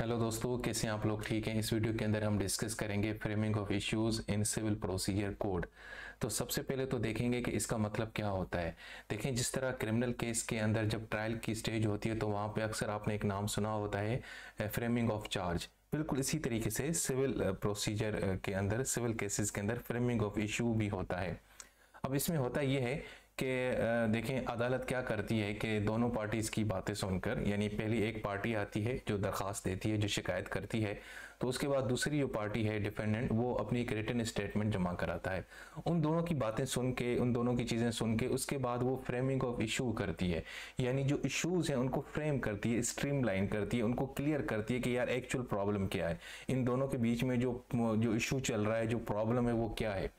Hello दोस्तों, कैसे आप लोग? ठीक हैं। इस वीडियो के अंदर हम डिस्कस करेंगे framing of issues in civil procedure code. तो सबसे पहले तो देखेंगे कि इसका मतलब क्या होता है। देखें, जिस तरह क्रिमिनल केस के अंदर जब ट्रायल की स्टेज होती है तो वहाँ पे अक्सर आपने एक नाम सुना होता है, फ्रेमिंग ऑफ चार्ज। बिल्कुल इसी तरीके से सिविल प्रोसीजर के अंदर, सिविल केसेस के अंदर फ्रेमिंग ऑफ इशू भी होता है। अब इसमें होता यह है कि देखें, अदालत क्या करती है कि दोनों पार्टीज़ की बातें सुनकर, यानी पहली एक पार्टी आती है जो दरख्वास्त देती है, जो शिकायत करती है, तो उसके बाद दूसरी जो पार्टी है डिफेंडेंट, वो अपनी एक रिटन स्टेटमेंट जमा कराता है। उन दोनों की बातें सुन के, उन दोनों की चीज़ें सुन के उसके बाद वो फ्रेमिंग ऑफ इशू करती है, यानी जो इशूज़ हैं उनको फ्रेम करती है, स्ट्रीमलाइन करती है, उनको क्लियर करती है कि यार एक्चुअल प्रॉब्लम क्या है, इन दोनों के बीच में जो इशू चल रहा है, जो प्रॉब्लम है वो क्या है।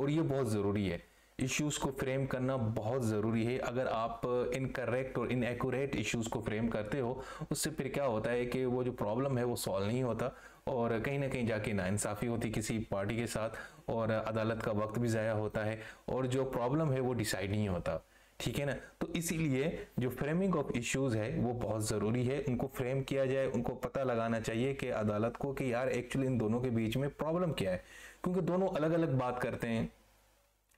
और ये बहुत ज़रूरी है, इश्यूज़ को फ्रेम करना बहुत ज़रूरी है। अगर आप इनकरेक्ट और इनएक्यूरेट इश्यूज़ को फ्रेम करते हो उससे फिर क्या होता है कि वो जो प्रॉब्लम है वो सॉल्व नहीं होता और कहीं ना कहीं जाके नाइंसाफ़ी होती किसी पार्टी के साथ, और अदालत का वक्त भी ज़ाया होता है और जो प्रॉब्लम है वो डिसाइड नहीं होता। ठीक है ना? तो इसीलिए जो फ्रेमिंग ऑफ इश्यूज़ है वो बहुत ज़रूरी है, उनको फ्रेम किया जाए, उनको पता लगाना चाहिए कि अदालत को कि यार एक्चुअली इन दोनों के बीच में प्रॉब्लम क्या है, क्योंकि दोनों अलग अलग बात करते हैं।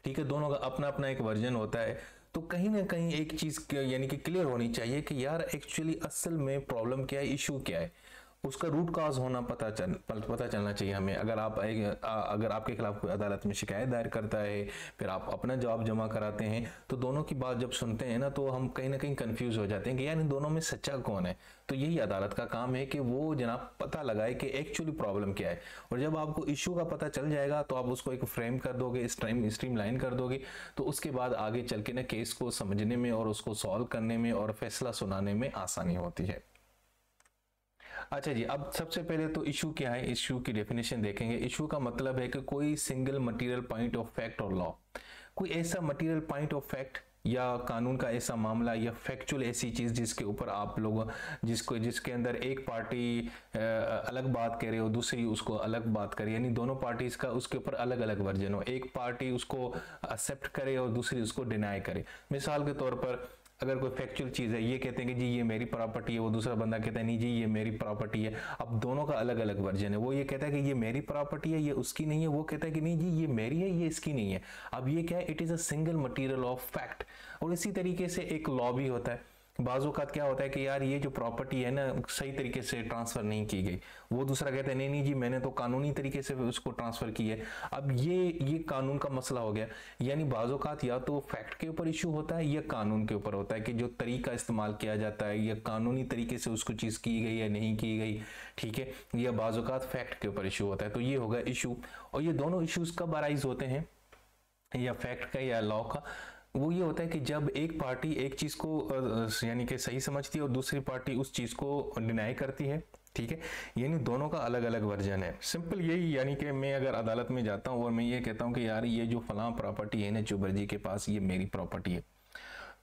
ठीक है, दोनों का अपना अपना एक वर्जन होता है, तो कहीं ना कहीं एक चीज़ यानी कि क्लियर होनी चाहिए कि यार एक्चुअली असल में प्रॉब्लम क्या है, इशू क्या है, उसका रूट काज होना पता चलना चाहिए हमें। अगर आप अगर आपके खिलाफ कोई अदालत में शिकायत दायर करता है, फिर आप अपना जवाब जमा कराते हैं, तो दोनों की बात जब सुनते हैं ना तो हम कहीं ना कहीं कंफ्यूज हो जाते हैं कि यार इन दोनों में सच्चा कौन है। तो यही अदालत का काम है कि वो जनाब पता लगाए कि एक्चुअली प्रॉब्लम क्या है, और जब आपको इशू का पता चल जाएगा तो आप उसको एक फ्रेम कर दोगे, स्ट्रीमलाइन कर दोगे, तो उसके बाद आगे चल के ना केस को समझने में और उसको सॉल्व करने में और फैसला सुनाने में आसानी होती है। अच्छा जी, अब सबसे पहले तो इशू क्या है, इशू की डेफिनेशन देखेंगे। इशू का मतलब है कि कोई single material point of fact और लॉ, कोई ऐसा मटेरियल पॉइंट ऑफ फैक्ट या कानून का ऐसा मामला या फैक्चुअल ऐसी चीज़ जिसके ऊपर आप लोग जिसके अंदर एक पार्टी अलग बात करे और दूसरी उसको अलग बात करे, यानी दोनों पार्टीज़ का उसके ऊपर अलग अलग वर्जन हो, एक पार्टी उसको एक्सेप्ट करे और दूसरी उसको डिनाई करे। मिसाल के तौर पर अगर कोई फैक्चुअल चीज़ है, ये कहते हैं कि जी ये मेरी प्रॉपर्टी है, वो दूसरा बंदा कहता है नहीं जी ये मेरी प्रॉपर्टी है। अब दोनों का अलग अलग वर्जन है, वो ये कहता है कि ये मेरी प्रॉपर्टी है, ये उसकी नहीं है, वो कहता है कि नहीं जी ये मेरी है, ये इसकी नहीं है। अब ये क्या है? It is a single material of fact. और इसी तरीके से एक लॉ भी होता है। बाज़ औक़ात क्या होता है कि यार ये जो प्रॉपर्टी है ना सही तरीके से ट्रांसफ़र नहीं की गई, वो दूसरा कहता है नहीं नहीं जी मैंने तो कानूनी तरीके से उसको ट्रांसफ़र की है। अब ये कानून का मसला हो गया, यानी बाज़ औक़ात या तो फैक्ट के ऊपर इशू होता है या कानून के ऊपर होता है कि जो तरीका इस्तेमाल किया जाता है या कानूनी तरीके से उसको चीज़ की गई या नहीं की गई। ठीक है, या बाज़ औक़ात फैक्ट के ऊपर इशू होता है। तो ये होगा इशू। और ये दोनों इशूज़ कब अराइज होते हैं, या फैक्ट का या लॉ का? वो ये होता है कि जब एक पार्टी एक चीज़ को यानी कि सही समझती है और दूसरी पार्टी उस चीज़ को डिनाई करती है। ठीक है, यानी दोनों का अलग अलग वर्जन है। सिंपल यही, यानी कि मैं अगर अदालत में जाता हूँ और मैं ये कहता हूँ कि यार ये जो फलां प्रॉपर्टी है ना चुबर जी के पास, ये मेरी प्रॉपर्टी है,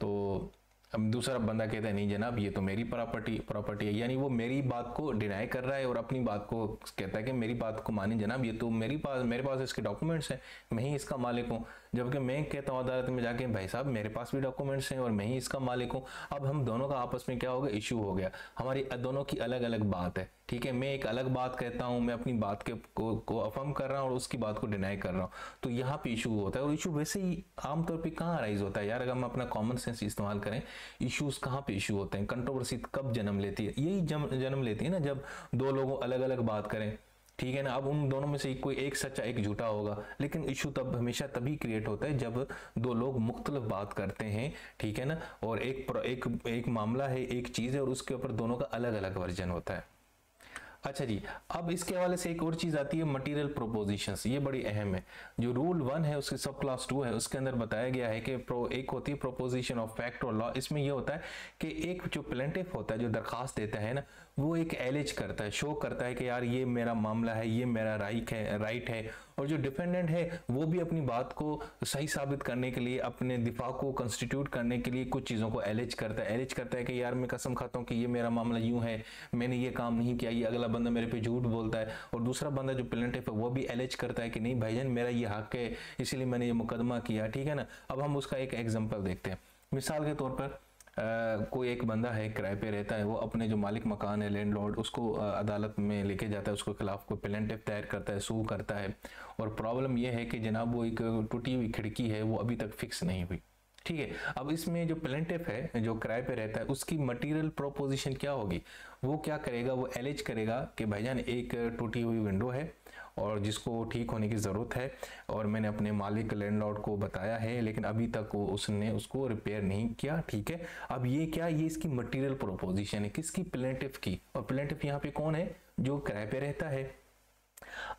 तो अब दूसरा बंदा कहता है नहीं जनाब ये तो मेरी प्रॉपर्टी है, यानी वो मेरी बात को डिनाई कर रहा है और अपनी बात को कहता है कि मेरी बात को माने जनाब, ये तो मेरे पास इसके डॉक्यूमेंट्स हैं, मैं ही इसका मालिक हूँ। जबकि मैं कहता हूँ अदालत में जाके भाई साहब मेरे पास भी डॉक्यूमेंट्स हैं और मैं ही इसका मालिक हूँ। अब हम दोनों का आपस में क्या हो गया? इशू हो गया। हमारी दोनों की अलग अलग बात है। ठीक है, मैं एक अलग बात कहता हूँ, मैं अपनी बात को अफर्म कर रहा हूँ और उसकी बात को डिनाई कर रहा हूँ, तो यहाँ पे इशू होता है। और इशू वैसे ही आमतौर पे कहाँ राइज होता है यार? अगर हम अपना कॉमन सेंस इस्तेमाल करें, इशूज़ कहाँ पे इशू होते हैं, कंट्रोवर्सी कब जन्म लेती है? यही जन्म लेती है ना जब दो लोगों अलग अलग बात करें। ठीक है ना, अब उन दोनों में से कोई एक सच्चा एक झूठा होगा, लेकिन इशू तब हमेशा तभी क्रिएट होता है जब दो लोग मुख्तलिफ बात करते हैं। ठीक है ना, और एक मामला है, एक चीज़ है और उसके ऊपर दोनों का अलग अलग वर्जन होता है। अच्छा जी, अब इसके हवाले से एक और चीज़ आती है, मटेरियल प्रोपोजिशंस। ये बड़ी अहम है। जो रूल 1 है उसके सब क्लास 2 है, उसके अंदर बताया गया है कि एक होती है प्रोपोजिशन ऑफ फैक्ट और लॉ। इसमें यह होता है कि एक जो प्लेंटिफ होता है, जो दरखास्त देता है ना, वो एक एलिज करता है, शो करता है कि यार ये मेरा मामला है, ये मेरा राइट है। और जो डिफेंडेंट है वो भी अपनी बात को सही साबित करने के लिए, अपने दिफा को कंस्टिट्यूट करने के लिए कुछ चीज़ों को एलिज करता है कि यार मैं कसम खाता हूँ कि ये मेरा मामला यूँ है, मैंने ये काम नहीं किया, ये अगला बंदा मेरे पे झूठ बोलता है। और दूसरा बंदा जो प्लेंटिफ है वो भी एलिज करता है कि नहीं भाईजान मेरा ये हक है, इसीलिए मैंने ये मुकदमा किया। ठीक है ना, अब हम उसका एक एग्जांपल देखते हैं। मिसाल के तौर पर कोई एक बंदा है किराए पे रहता है, वो अपने जो मालिक मकान है लैंडलॉर्ड उसको अदालत में लेके जाता है, उसके खिलाफ कोई प्लेंटिफ दायर करता है, सू करता है। और प्रॉब्लम ये है कि जनाब वो एक टूटी हुई खिड़की है वो अभी तक फिक्स नहीं हुई, ठीक है। अब इसमें जो प्लेंटिफ है जो किराए पे रहता है उसकी मटेरियल प्रोपोजिशन क्या होगी, वो क्या करेगा, वो एलिज करेगा कि भाईजान एक टूटी हुई विंडो है और जिसको ठीक होने की ज़रूरत है और मैंने अपने मालिक लैंडलॉर्ड को बताया है लेकिन अभी तक वो उसने उसको रिपेयर नहीं किया, ठीक है। अब ये क्या, ये इसकी मटेरियल प्रोपोजिशन है, किसकी, प्लेंटिफ की। और प्लेंटिफ यहाँ पे कौन है, जो किराए पे रहता है।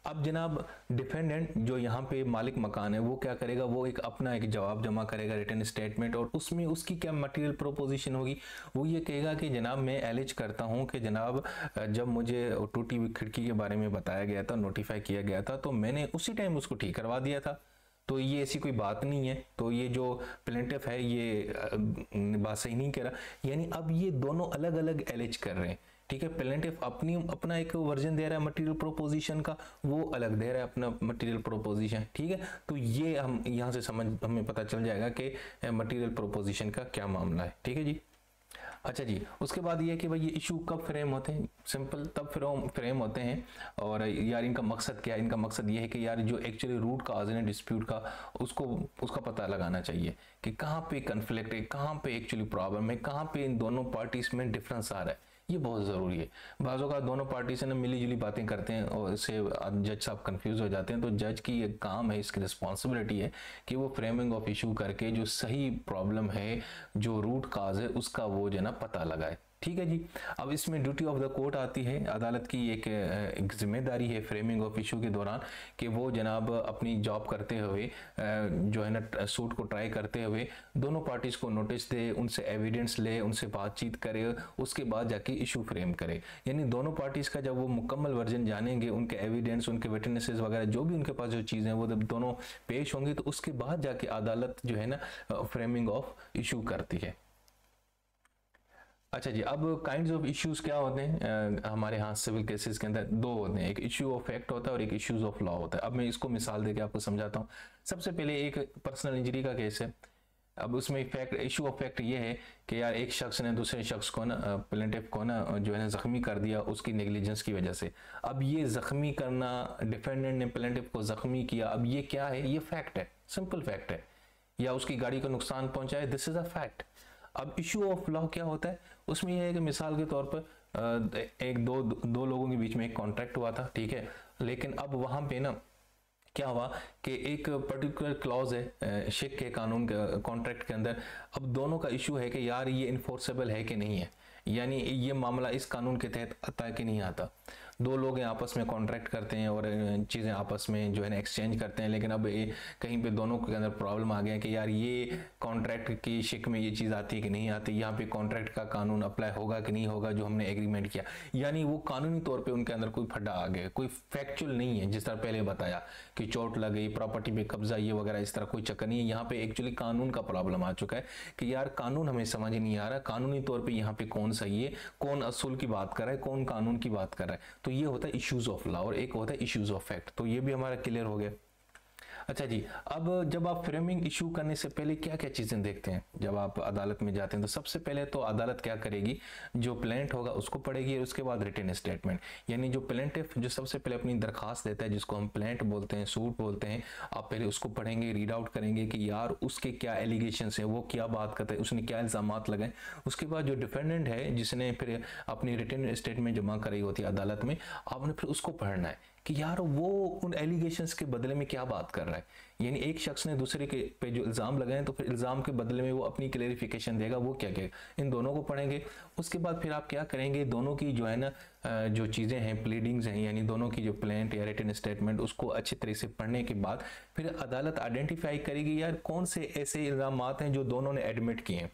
अब जनाब डिफेंडेंट जो यहाँ पे मालिक मकान है वो क्या करेगा, वो एक अपना एक जवाब जमा करेगा, रिटन स्टेटमेंट, और उसमें उसकी क्या मटेरियल प्रोपोजिशन होगी, वो ये कहेगा कि जनाब मैं एलिज करता हूँ कि जनाब जब मुझे टूटी हुई खिड़की के बारे में बताया गया था, नोटिफाई किया गया था, तो मैंने उसी टाइम उसको ठीक करवा दिया था, तो ये ऐसी कोई बात नहीं है, तो ये जो प्लेंटिफ है ये बात सही नहीं कह रहा। यानी अब ये दोनों अलग अलग एलिज कर रहे हैं, ठीक है। प्लेंटिफ अपनी अपना एक वर्जन दे रहा है मटेरियल प्रोपोजिशन का, वो अलग दे रहा है अपना मटेरियल प्रोपोजिशन, ठीक है। तो ये हम यहाँ से समझ हमें पता चल जाएगा कि मटेरियल प्रोपोजिशन का क्या मामला है, ठीक है जी। अच्छा जी, उसके बाद ये कि भाई ये इशू कब फ्रेम होते हैं, सिंपल तब फ्रेम होते हैं। और यार इनका मकसद क्या है, इनका मकसद ये है कि यार जो एक्चुअली रूट काज है डिस्प्यूट का उसका पता लगाना चाहिए कि कहाँ पे कन्फ्लिक्ट है, कहाँ पे एक्चुअली प्रॉब्लम है, कहाँ पे इन दोनों पार्टीज में डिफरेंस आ रहा है, ये बहुत ज़रूरी है। बाज़ों का दोनों पार्टी से ना मिली जुली बातें करते हैं और इससे जज साहब कंफ्यूज हो जाते हैं। तो जज की एक काम है, इसकी रिस्पॉन्सिबिलिटी है कि वो फ्रेमिंग ऑफ इशू करके जो सही प्रॉब्लम है, जो रूट काज है, उसका वो जो ना पता लगाए, ठीक है जी। अब इसमें ड्यूटी ऑफ द कोर्ट आती है, अदालत की एक जिम्मेदारी है फ्रेमिंग ऑफ इशू के दौरान कि वो जनाब अपनी जॉब करते हुए जो है ना सूट को ट्राई करते हुए दोनों पार्टीज को नोटिस दे, उनसे एविडेंस ले, उनसे बातचीत करे, उसके बाद जाके इशू फ्रेम करे। यानी दोनों पार्टीज का जब वो मुकम्मल वर्जन जानेंगे, उनके एविडेंस, उनके विटनेसेस वगैरह जो भी उनके पास जो चीज़ें वो जब दोनों पेश होंगी तो उसके बाद जाके अदालत जो है ना फ्रेमिंग ऑफ इशू करती है। अच्छा जी, अब काइंड्स ऑफ इश्यूज क्या होते हैं हमारे यहाँ सिविल केसेस के अंदर, दो होते हैं, एक इश्यू ऑफ फैक्ट होता है और एक इश्यूज ऑफ लॉ होता है। अब मैं इसको मिसाल देके आपको समझाता हूँ। सबसे पहले एक पर्सनल इंजरी का केस है। अब उसमें फैक्ट, इशू ऑफ फैक्ट ये है कि यार एक शख्स ने दूसरे शख्स को ना, प्लेंटिफ को ना जो है ना जख्मी कर दिया उसकी नेग्लिजेंस की वजह से। अब ये जख्मी करना, डिफेंडेंट ने प्लेंटिफ को जख्मी किया, अब ये क्या है, ये फैक्ट है, सिंपल फैक्ट है, या उसकी गाड़ी को नुकसान पहुंचाए, दिस इज अ फैक्ट। अब इशू ऑफ लॉ क्या होता है, उसमें यह है कि मिसाल के तौर पर एक दो लोगों के बीच में एक कॉन्ट्रैक्ट हुआ था, ठीक है, लेकिन अब वहाँ पे ना क्या हुआ कि एक पर्टिकुलर क्लॉज है शिक के कानून के कॉन्ट्रैक्ट के अंदर। अब दोनों का इशू है कि यार ये इन्फोर्सेबल है कि नहीं है, यानी ये मामला इस कानून के तहत आता है कि नहीं आता। दो लोग आपस में कॉन्ट्रैक्ट करते हैं और चीज़ें आपस में जो है ना एक्सचेंज करते हैं, लेकिन अब कहीं पे दोनों के अंदर प्रॉब्लम आ गया कि यार ये कॉन्ट्रैक्ट की शिक में ये चीज़ आती है कि नहीं आती, यहाँ पे कॉन्ट्रैक्ट का कानून अप्लाई होगा कि नहीं होगा जो हमने एग्रीमेंट किया। यानी वो कानूनी तौर पर उनके अंदर कोई फड्डा आ गया, कोई फैक्चुअल नहीं है। जिस तरह पहले बताया कि चोट लग गई, प्रॉपर्टी पे कब्जा, ये वगैरह, इस तरह कोई चक्कर नहीं है। यहाँ पे एक्चुअली कानून का प्रॉब्लम आ चुका है कि यार कानून हमें समझ नहीं आ रहा, कानूनी तौर पे यहाँ पे कौन सही है, कौन असूल की बात कर रहा है, कौन कानून की बात कर रहा है। तो ये होता है इश्यूज ऑफ लॉ और एक होता है इश्यूज ऑफ फैक्ट। तो ये भी हमारा क्लियर हो गया। अच्छा जी, अब जब आप फ्रेमिंग इशू करने से पहले क्या क्या चीज़ें देखते हैं जब आप अदालत में जाते हैं, तो सबसे पहले तो अदालत क्या करेगी, जो प्लेंट होगा उसको पढ़ेगी, और उसके बाद रिटन स्टेटमेंट। यानी जो प्लेंटिफ जो सबसे पहले अपनी दरखास्त देता है, जिसको हम प्लेंट बोलते हैं, सूट बोलते हैं, आप पहले उसको पढ़ेंगे, रीड आउट करेंगे कि यार उसके क्या एलिगेशंस हैं, वो क्या बात करते हैं, उसने क्या इल्ज़ाम लगाए। उसके बाद जो डिफेंडेंट है जिसने फिर अपनी रिटन स्टेटमेंट जमा कराई होती है अदालत में, आपने फिर उसको पढ़ना है कि यार वो उन एलिगेशंस के बदले में क्या बात कर रहा है। यानी एक शख्स ने दूसरे के पे जो इल्ज़ाम लगाए तो फिर इल्ज़ाम के बदले में वो अपनी क्लेरिफिकेशन देगा, वो क्या क्या। इन दोनों को पढ़ेंगे। उसके बाद फिर आप क्या करेंगे, दोनों की जो है ना जो चीज़ें हैं, प्लीडिंग्स हैं, यानी दोनों की जो प्लेंट या रिटन स्टेटमेंट, उसको अच्छे तरीके से पढ़ने के बाद फिर अदालत आइडेंटिफाई करेगी यार कौन से ऐसे इल्ज़ाम हैं जो दोनों ने एडमिट किए हैं,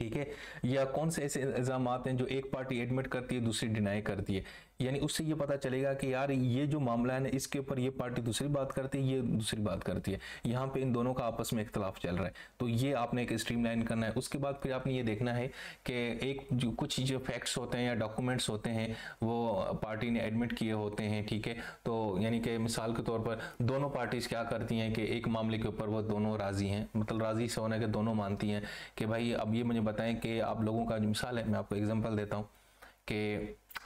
ठीक है, या कौन से ऐसे इल्ज़ाम हैं जो एक पार्टी एडमिट करती है दूसरी डिनाई करती है। यानी उससे ये पता चलेगा कि यार ये जो मामला है ना, इसके ऊपर ये पार्टी दूसरी बात करती है, ये दूसरी बात करती है, यहाँ पे इन दोनों का आपस में इख्तलाफ चल रहा है। तो ये आपने एक स्ट्रीमलाइन करना है। उसके बाद फिर आपने ये देखना है कि एक जो कुछ जो फैक्ट्स होते हैं या डॉक्यूमेंट्स होते हैं वो पार्टी ने एडमिट किए होते हैं, ठीक है। तो यानी कि मिसाल के तौर पर दोनों पार्टीज क्या करती हैं कि एक मामले के ऊपर वो दोनों राज़ी हैं, मतलब राज़ी से होने के दोनों मानती हैं कि भाई अब ये मुझे बताएं कि आप लोगों का जो मिसाल है, मैं आपको एग्जांपल देता हूँ कि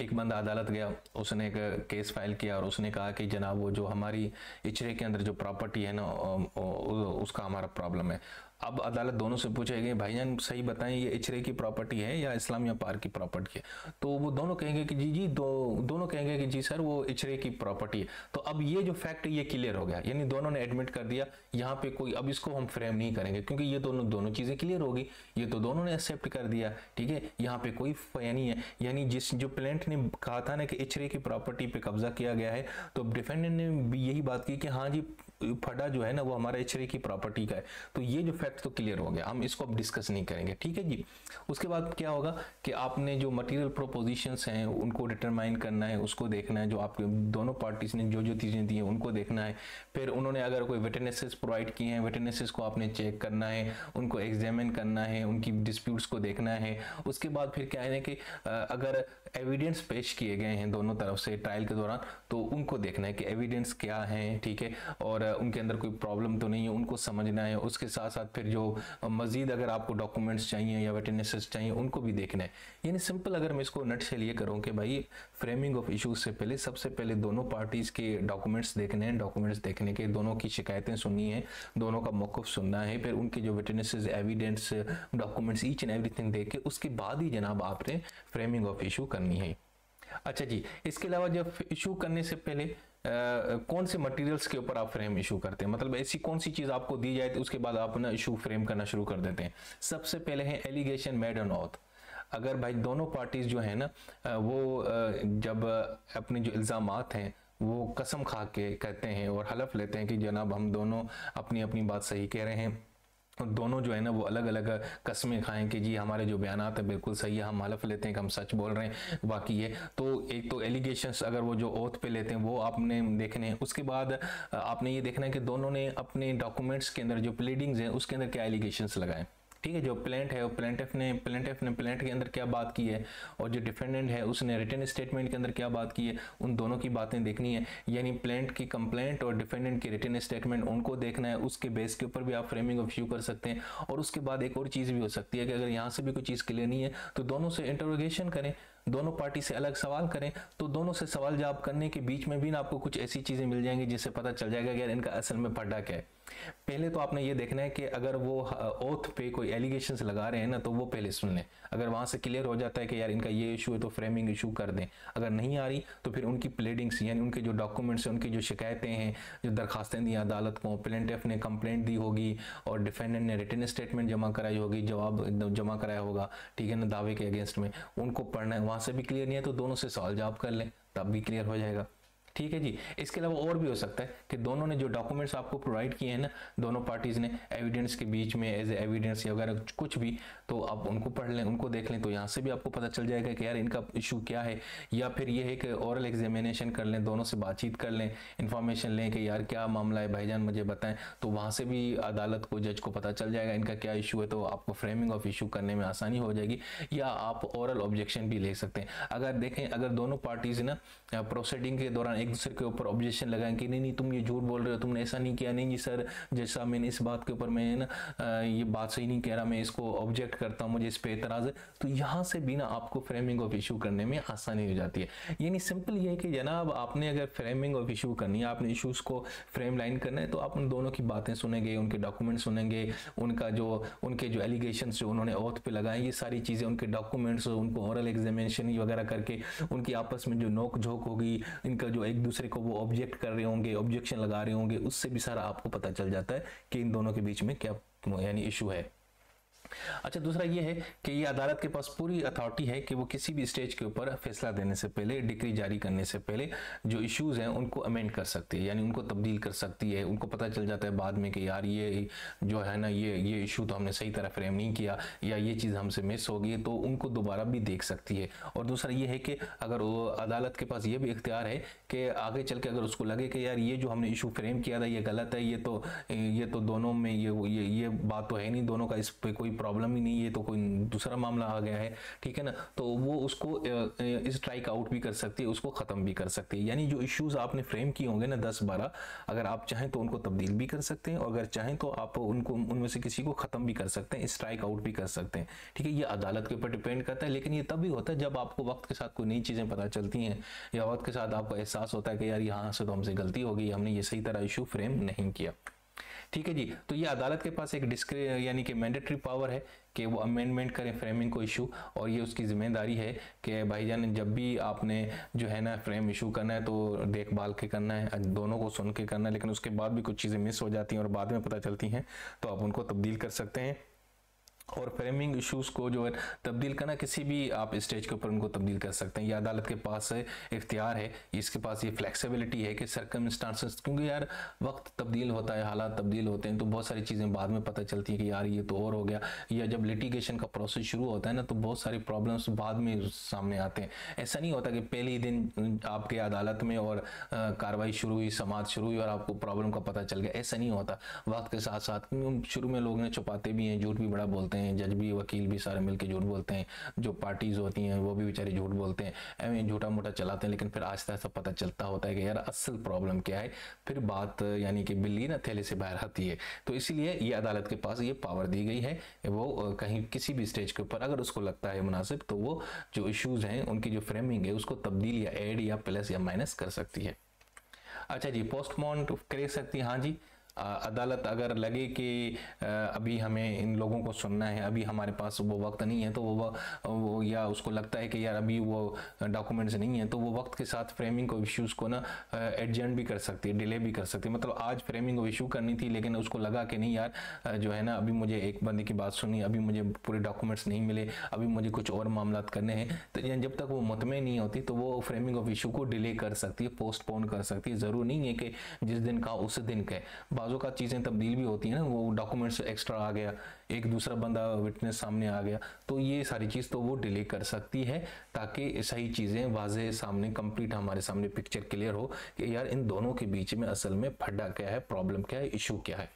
एक बंदा अदालत गया, उसने एक केस फाइल किया और उसने कहा कि जनाब वो जो हमारी इचरे के अंदर जो प्रॉपर्टी है ना उसका हमारा प्रॉब्लम है। अब अदालत दोनों से पूछेगी भाईजान सही बताएं ये इचरे की प्रॉपर्टी है या इस्लामिया पार्क की प्रॉपर्टी है? तो वो दोनों कहेंगे कि जी जी दोनों कहेंगे कि जी सर वो इचरे की प्रॉपर्टी है। तो अब ये जो फैक्ट ये क्लियर हो गया, यानी दोनों ने एडमिट कर दिया, यहाँ पे कोई अब इसको हम फ्रेम नहीं करेंगे क्योंकि ये दोनों चीज़ें क्लियर होगी, ये तो दोनों ने एक्सेप्ट कर दिया, ठीक है। यहाँ पे कोई फया नहीं है। यानी जिस जो प्लेंट ने कहा था ना कि इचरे की प्रॉपर्टी पे कब्जा किया गया है, तो डिफेंडेंट ने भी यही बात की कि हाँ जी फड़ा जो है ना वो हमारा इचरे की प्रॉपर्टी का है। तो ये जो फैक्ट तो क्लियर हो गया, हम इसको अब डिस्कस नहीं करेंगे, ठीक है जी। उसके बाद क्या होगा कि आपने जो मटेरियल प्रोपोजिशंस हैं उनको डिटरमाइन करना है, उसको देखना है, जो आपके दोनों पार्टीज ने जो चीज़ें दी हैं उनको देखना है। फिर उन्होंने अगर कोई विटनेसेस प्रोवाइड किए हैं, विटनेसेस को आपने चेक करना है, उनको एग्जामिन करना है, उनकी डिस्प्यूट्स को देखना है। उसके बाद फिर क्या है कि अगर एविडेंस पेश किए गए हैं दोनों तरफ से ट्रायल के दौरान, तो उनको देखना है कि एविडेंस क्या है, ठीक है, और उनके अंदर कोई प्रॉब्लम तो नहीं है, उनको समझना है। उसके साथ साथ फिर जो मजीद अगर आपको डॉक्यूमेंट्स चाहिए या विटनेसेस चाहिए उनको भी देखना है। यानी सिंपल अगर मैं इसको नट से लिए करूँ कि भाई फ्रेमिंग ऑफ इशूज़ से पहले सबसे पहले दोनों पार्टीज़ के डॉक्यूमेंट्स देखने हैं, डॉक्यूमेंट्स देखने के दोनों की शिकायतें सुननी है, दोनों का मौक़िफ़ सुनना है, फिर उनके जो witnesses evidence documents each and everything देख के उसके बाद ही जनाब आपने फ्रेमिंग ऑफ इशू करनी है। अच्छा जी, इसके अलावा जब इशू करने से पहले कौन से मटेरियल्स के ऊपर आप फ्रेम इशू करते हैं, मतलब ऐसी कौन सी चीज़ आपको दी जाए तो उसके बाद आप ना इशू फ्रेम करना शुरू कर देते हैं। सबसे पहले है एलिगेशन मेड ऑन ऑथ। अगर भाई दोनों पार्टीज जो है ना वो जब अपने जो इल्ज़ामात हैं वो कसम खा के कहते हैं और हलफ लेते हैं कि जनाब हम दोनों अपनी अपनी बात सही कह रहे हैं, दोनों जो है ना वो अलग अलग कस्में खाएं कि जी हमारे जो बयानात है बिल्कुल सही है, हम हलफ लेते हैं कि हम सच बोल रहे हैं, बाकी ये तो एक तो एलिगेशंस अगर वो जो ओथ पे लेते हैं वो आपने देखने हैं। उसके बाद आपने ये देखना है कि दोनों ने अपने डॉक्यूमेंट्स के अंदर जो प्लीडिंग्स हैं उसके अंदर क्या एलिगेशंस लगाए, ठीक है। जो प्लेंट है वो प्लेंटिफ ने प्लेंट के अंदर क्या बात की है और जो डिफेंडेंट है उसने रिटन स्टेटमेंट के अंदर क्या बात की है, उन दोनों की बातें देखनी है। यानी प्लेंट की कंप्लेंट और डिफेंडेंट की रिटन स्टेटमेंट उनको देखना है, उसके बेस के ऊपर भी आप फ्रेमिंग ऑफ इशू कर सकते हैं। और उसके बाद एक और चीज़ भी हो सकती है कि अगर यहाँ से भी कोई चीज़ क्लियर नहीं है तो दोनों से इंटरोगेशन करें, दोनों पार्टी से अलग सवाल करें। तो दोनों से सवाल जवाब करने के बीच में भी ना आपको कुछ ऐसी चीज़ें मिल जाएंगी जिससे पता चल जाएगा कि यार इनका असल में फड़ा क्या है। पहले तो आपने ये देखना है कि अगर वो ओथ पे कोई एलिगेशंस लगा रहे हैं ना तो वो पहले सुन लें, अगर वहाँ से क्लियर हो जाता है कि यार इनका ये इशू है तो फ्रेमिंग इशू कर दें। अगर नहीं आ रही तो फिर उनकी प्लेडिंग्स यानी उनके जो डॉक्यूमेंट्स हैं, उनकी जो शिकायतें हैं, जो दरखास्तें दी अदालत को, प्लेंटिफ ने कंप्लेंट दी होगी और डिफेंडेंट ने रिटन स्टेटमेंट जमा कराई होगी, जवाब जमा कराया होगा, ठीक है ना, दावे के अगेंस्ट में, उनको पढ़ना है। वहाँ से भी क्लियर नहीं है तो दोनों से सवाल जवाब कर लें, तब भी क्लियर हो जाएगा, ठीक है जी। इसके अलावा और भी हो सकता है कि दोनों ने जो डॉक्यूमेंट्स आपको प्रोवाइड किए हैं ना, दोनों पार्टीज़ ने एविडेंस के बीच में एज एविडेंस या वगैरह कुछ भी, तो आप उनको पढ़ लें, उनको देख लें, तो यहाँ से भी आपको पता चल जाएगा कि यार इनका इशू क्या है। या फिर ये है कि औरल एग्जामिनेशन कर लें, दोनों से बातचीत कर लें, इन्फॉर्मेशन लें कि यार क्या मामला है भाईजान मुझे बताएं, तो वहाँ से भी अदालत को, जज को पता चल जाएगा इनका क्या इशू है, तो आपको फ्रेमिंग ऑफ इशू करने में आसानी हो जाएगी। या आप औरल ऑब्जेक्शन भी ले सकते हैं। अगर देखें अगर दोनों पार्टीज़ ना प्रोसीडिंग के दौरान एक दूसरे के ऊपर ऑब्जेक्शन लगाएं कि नहीं नहीं तुम ये झूठ बोल रहे हो, तुमने ऐसा नहीं किया, नहीं जी सर जैसा मैंने इस बात के ऊपर मैं ना ये बात सही नहीं कह रहा, मैं इसको ऑब्जेक्ट करता हूँ, मुझे इस पे एतराज़ है, तो यहाँ से भी ना आपको फ्रेमिंग ऑफ इशू करने में आसानी हो जाती है। यानी सिंपल ये है कि जनाब आपने अगर फ्रेमिंग ऑफ इशू करनी है, आपने इशूज़ को फ्रेम लाइन करना है, तो आप उन दोनों की बातें सुनेंगे, उनके डॉक्यूमेंट सुनेंगे, उनका जो उनके जो एलिगेशन जो उन्होंने ओथ पे लगाए, ये सारी चीज़ें, उनके डॉक्यूमेंट्स, उनको औरल एग्जामिनेशन वगैरह करके उनकी आपस में जो नोक झोंक होगी, इनका जो एक दूसरे को वो ऑब्जेक्ट कर रहे होंगे, ऑब्जेक्शन लगा रहे होंगे, उससे भी सारा आपको पता चल जाता है कि इन दोनों के बीच में क्या यानी इशू है। अच्छा, दूसरा ये है कि ये अदालत के पास पूरी अथॉरिटी है कि वो किसी भी स्टेज के ऊपर फैसला देने से पहले, डिक्री जारी करने से पहले जो इश्यूज हैं उनको अमेंड कर सकती है, यानी उनको तब्दील कर सकती है। उनको पता चल जाता है बाद में कि यार ये जो है ना ये इशू तो हमने सही तरह फ्रेम नहीं किया या ये चीज़ हमसे मिस हो गई, तो उनको दोबारा भी देख सकती है। और दूसरा ये है कि अगर वो अदालत के पास ये भी इख्तियार है कि आगे चल के अगर उसको लगे कि यार ये जो हमने इशू फ्रेम किया था ये गलत है, ये तो दोनों में ये बात तो है नहीं, दोनों का इस पर कोई प्रॉब्लम ही नहीं, ये तो कोई दूसरा मामला आ गया है, ठीक है ना, तो वो उसको स्ट्राइक आउट भी कर सकती है, उसको ख़त्म भी कर सकती है। यानी जो इश्यूज़ आपने फ्रेम किए होंगे ना 10-12, अगर आप चाहें तो उनको तब्दील भी कर सकते हैं और अगर चाहें तो आप उनको उनमें से किसी को ख़त्म भी कर सकते हैं, स्ट्राइक आउट भी कर सकते हैं, ठीक है। ये अदालत के ऊपर डिपेंड करता है, लेकिन ये तब भी होता है जब आपको वक्त के साथ कोई नई चीज़ें पता चलती हैं या वक्त के साथ आपको एहसास होता है कि यार यहाँ से तो हमसे गलती हो गई, हमने ये सही तरह इशू फ्रेम नहीं किया, ठीक है जी। तो ये अदालत के पास एक यानी कि मैंडेटरी पावर है कि वो अमेंडमेंट करें फ्रेमिंग को इशू, और ये उसकी जिम्मेदारी है कि भाईजान जब भी आपने जो है ना फ्रेम इशू करना है तो देखभाल के करना है, दोनों को सुन के करना है, लेकिन उसके बाद भी कुछ चीज़ें मिस हो जाती हैं और बाद में पता चलती हैं तो आप उनको तब्दील कर सकते हैं। और फ्रेमिंग इश्यूज़ को जो है तब्दील करना किसी भी आप स्टेज के ऊपर उनको तब्दील कर सकते हैं, ये अदालत के पास इख्तियार है, इसके पास ये फ्लेक्सिबिलिटी है कि सर्कमस्टांसेस, क्योंकि यार वक्त तब्दील होता है, हालात तब्दील होते हैं, तो बहुत सारी चीज़ें बाद में पता चलती है कि यार ये तो और हो गया, या जब लिटिगेशन का प्रोसेस शुरू होता है ना तो बहुत सारी प्रॉब्लम्स बाद में सामने आते हैं। ऐसा नहीं होता कि पहले ही दिन आपके अदालत में और कार्रवाई शुरू हुई, समाज शुरू हुई और आपको प्रॉब्लम का पता चल गया, ऐसा नहीं होता। वक्त के साथ साथ शुरू में लोग ने छुपाते भी हैं, झूठ भी बड़ा बोलते हैं, जज भी वकील भी सारे मिलके झूठ बोलते हैं, जो पार्टीज होती हैं वो भी बेचारे झूठ बोलते हैं, ऐसे झूठा मोटा चलाते हैं, लेकिन फिर आहिस्ता आहिस्ता पता चलता होता है कि यार असल प्रॉब्लम क्या है, फिर बात यानी कि बिल्ली ना थैले से बाहर आती है। तो इसीलिए ये अदालत के पास ये पावर दी गई है, वो कहीं किसी भी स्टेज के ऊपर अगर उसको लगता है मुनासिब तो वो जो इशूज़ हैं उनकी जो फ्रेमिंग है उसको तब्दील या एड या प्लस या माइनस कर सकती है। अच्छा जी, पोस्टपोन कर सकती है, हाँ जी, अदालत अगर लगे कि अभी हमें इन लोगों को सुनना है, अभी हमारे पास वो वक्त नहीं है, तो वो या उसको लगता है कि यार अभी वो डॉक्यूमेंट्स नहीं है, तो वो वक्त के साथ फ्रेमिंग ऑफ इश्यूज़ को ना एडजस्ट भी कर सकती है, डिले भी कर सकती है। मतलब आज फ्रेमिंग ऑफ इशू करनी थी लेकिन उसको लगा कि नहीं यार जो है ना अभी मुझे एक बंदे की बात सुनी, अभी मुझे पूरे डॉक्यूमेंट्स नहीं मिले, अभी मुझे कुछ और मामला करने हैं, तो जब तक वो मुतमईन नहीं होती तो वो फ्रेमिंग ऑफ इशू को डिले कर सकती है, पोस्टपोन कर सकती है। ज़रूर नहीं है कि जिस दिन कहा उस दिन कहे, बाजू का चीज़ें तब्दील भी होती है ना, वो डॉक्यूमेंट्स एक्स्ट्रा आ गया, एक दूसरा बंदा विटनेस सामने आ गया, तो ये सारी चीज़ तो वो डिले कर सकती है ताकि सही चीज़ें वाजे सामने कंप्लीट हमारे सामने पिक्चर क्लियर हो कि यार इन दोनों के बीच में असल में फड्डा क्या है, प्रॉब्लम क्या है, इशू क्या है।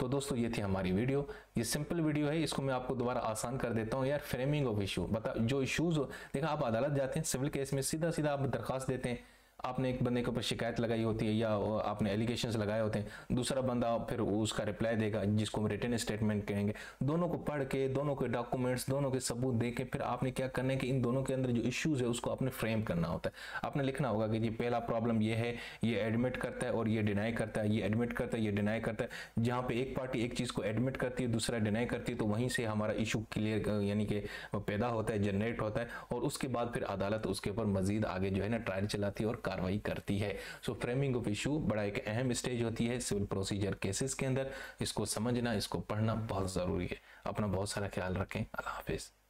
तो दोस्तों ये थी हमारी वीडियो, ये सिंपल वीडियो है, इसको मैं आपको दोबारा आसान कर देता हूँ। यार फ्रेमिंग ऑफ इशू बता जो इशूज़ हो, देखा आप अदालत जाते हैं सिविल केस में, सीधा सीधा आप दरख्वास्त देते हैं, आपने एक बंदे के ऊपर शिकायत लगाई होती है या आपने एलिगेशंस लगाए होते हैं, दूसरा बंदा फिर उसका रिप्लाई देगा जिसको हम रिटन स्टेटमेंट कहेंगे, दोनों को पढ़ के, दोनों के डॉक्यूमेंट्स, दोनों के सबूत दे के फिर आपने क्या करना है कि इन दोनों के अंदर जो इश्यूज़ है उसको आपने फ्रेम करना होता है। आपने लिखना होगा कि जी पहला प्रॉब्लम ये है, ये एडमिट करता है और ये डिनाई करता है, ये एडमिट करता है, ये डिनाई करता है। जहाँ पर एक पार्टी एक चीज़ को एडमिट करती है, दूसरा डिनाई करती है, तो वहीं से हमारा इशू क्लियर यानी कि पैदा होता है, जनरेट होता है, और उसके बाद फिर अदालत उसके ऊपर मजीद आगे जो है ना ट्रायल चलाती है और कार्रवाई करती है। सो फ्रेमिंग ऑफ इशू बड़ा एक अहम स्टेज होती है सिविल प्रोसीजर केसेस के अंदर, इसको समझना, इसको पढ़ना बहुत ज़रूरी है। अपना बहुत सारा ख्याल रखें, अल्लाह हाफिज़।